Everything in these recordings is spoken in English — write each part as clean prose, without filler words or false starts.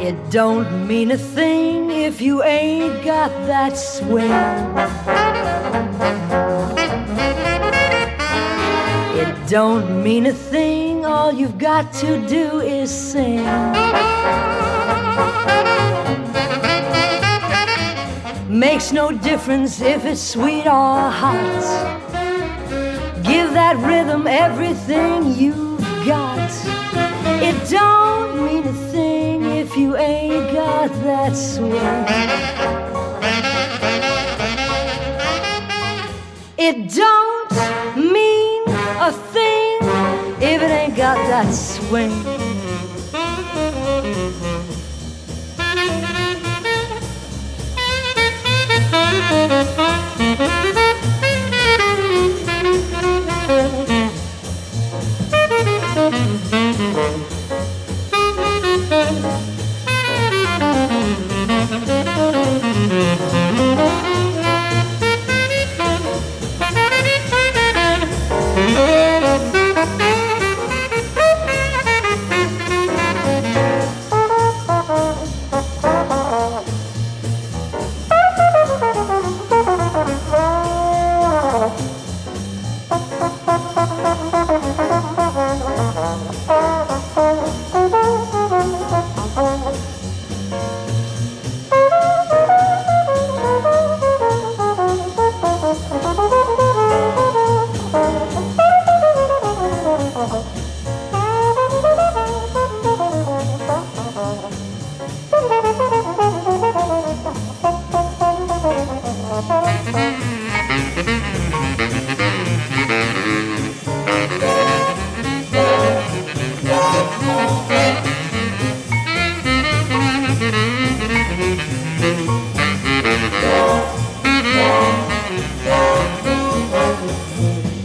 It don't mean a thing if you ain't got that swing. It don't mean a thing, all you've got to do is sing. Makes no difference if it's sweet or hot. Give that rhythm everything you've got. It don't mean a thing if you ain't got that swing. It don't mean a thing if it ain't got that swing.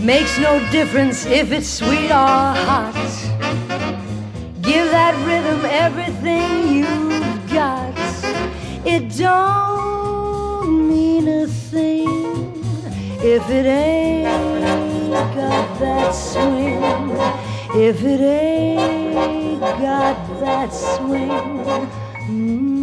Makes no difference if it's sweet or hot. Give that rhythm everything you've got. It don't mean a thing if it ain't got that swing. If it ain't got that swing.